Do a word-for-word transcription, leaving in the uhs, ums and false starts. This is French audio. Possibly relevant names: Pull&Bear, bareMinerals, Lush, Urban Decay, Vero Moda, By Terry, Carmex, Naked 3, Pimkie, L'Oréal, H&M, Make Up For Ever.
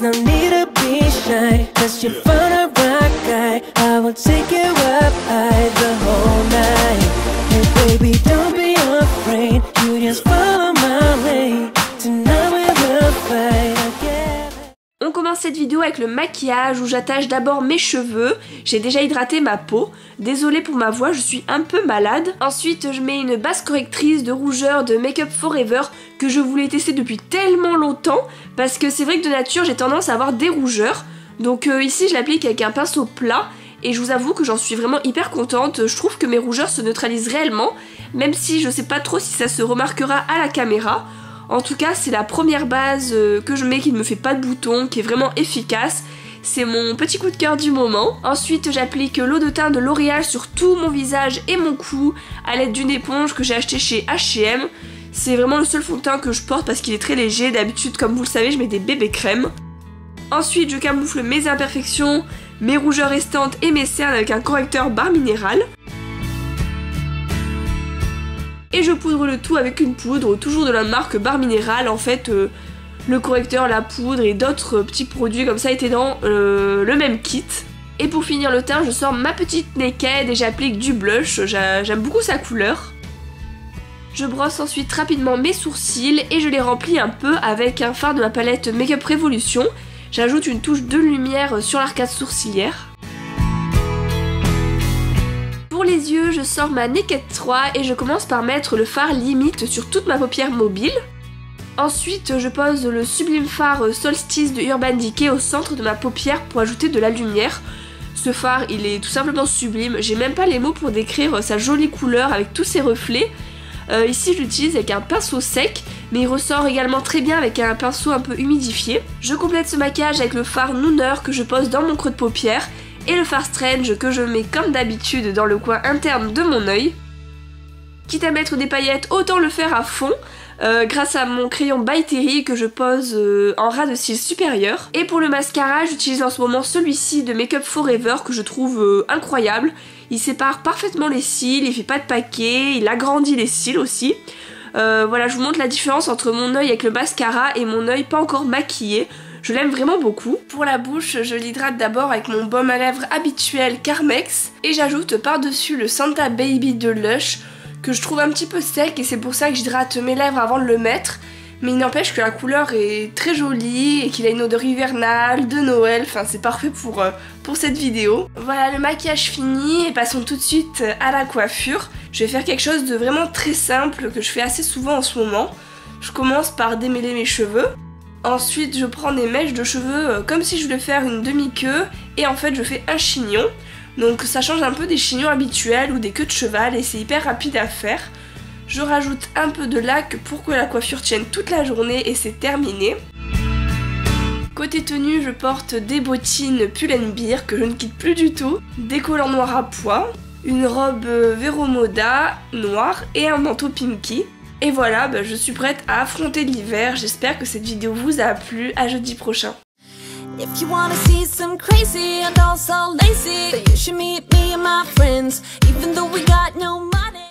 There's no need to be shy, cause you're fun to rock guy. I will take you up high the whole night. Hey baby, don't be afraid, you just follow my way. Tonight we will fight again. On commence cette vidéo avec le maquillage où j'attache d'abord mes cheveux. J'ai déjà hydraté ma peau. Désolée pour ma voix, je suis un peu malade. Ensuite, je mets une base correctrice de rougeur de Make Up For Ever que je voulais tester depuis tellement longtemps parce que c'est vrai que de nature j'ai tendance à avoir des rougeurs, donc euh, ici je l'applique avec un pinceau plat et je vous avoue que j'en suis vraiment hyper contente. Je trouve que mes rougeurs se neutralisent réellement, même si je sais pas trop si ça se remarquera à la caméra. En tout cas c'est la première base euh, que je mets qui ne me fait pas de boutons, qui est vraiment efficace. C'est mon petit coup de cœur du moment. Ensuite, j'applique l'eau de teint de L'Oréal sur tout mon visage et mon cou à l'aide d'une éponge que j'ai achetée chez H et M. C'est vraiment le seul fond de teint que je porte parce qu'il est très léger. D'habitude, comme vous le savez, je mets des bébés crèmes. Ensuite, je camoufle mes imperfections, mes rougeurs restantes et mes cernes avec un correcteur bareMinerals. Et je poudre le tout avec une poudre, toujours de la marque bareMinerals. En fait, euh, le correcteur, la poudre et d'autres petits produits comme ça étaient dans euh, le même kit. Et pour finir le teint, je sors ma petite Naked et j'applique du blush. J'aime beaucoup sa couleur. Je brosse ensuite rapidement mes sourcils et je les remplis un peu avec un fard de ma palette Make Up Révolution. J'ajoute une touche de lumière sur l'arcade sourcilière. Pour les yeux, je sors ma Naked trois et je commence par mettre le fard limite sur toute ma paupière mobile. Ensuite, je pose le sublime fard Solstice de Urban Decay au centre de ma paupière pour ajouter de la lumière. Ce fard, il est tout simplement sublime. J'ai même pas les mots pour décrire sa jolie couleur avec tous ses reflets. Euh, ici, je l'utilise avec un pinceau sec, mais il ressort également très bien avec un pinceau un peu humidifié. Je complète ce maquillage avec le fard Nooner que je pose dans mon creux de paupière et le fard Strange que je mets comme d'habitude dans le coin interne de mon œil. Quitte à mettre des paillettes, autant le faire à fond. Euh, grâce à mon crayon By Terry que je pose euh, en ras de cils supérieur. Et pour le mascara, j'utilise en ce moment celui-ci de Make Up For Ever que je trouve euh, incroyable. Il sépare parfaitement les cils, il fait pas de paquet, il agrandit les cils aussi. Euh, voilà, je vous montre la différence entre mon œil avec le mascara et mon œil pas encore maquillé. Je l'aime vraiment beaucoup. Pour la bouche, je l'hydrate d'abord avec mon baume à lèvres habituel Carmex et j'ajoute par-dessus le Santa Baby de Lush, que je trouve un petit peu sec et c'est pour ça que j'hydrate mes lèvres avant de le mettre, mais il n'empêche que la couleur est très jolie et qu'il a une odeur hivernale, de Noël, enfin c'est parfait pour, euh, pour cette vidéo. Voilà, le maquillage fini et passons tout de suite à la coiffure. Je vais faire quelque chose de vraiment très simple que je fais assez souvent en ce moment. Je commence par démêler mes cheveux. Ensuite je prends des mèches de cheveux comme si je voulais faire une demi-queue et en fait je fais un chignon. Donc ça change un peu des chignons habituels ou des queues de cheval et c'est hyper rapide à faire. Je rajoute un peu de laque pour que la coiffure tienne toute la journée et c'est terminé. Côté tenue, je porte des bottines Pull&Bear que je ne quitte plus du tout, des collants noirs à pois, une robe Vero Moda noire et un manteau Pimkie. Et voilà, bah, je suis prête à affronter l'hiver. J'espère que cette vidéo vous a plu. À jeudi prochain. If you wanna see some crazy and also lazy, then you should meet me and my friends, even though we got no money.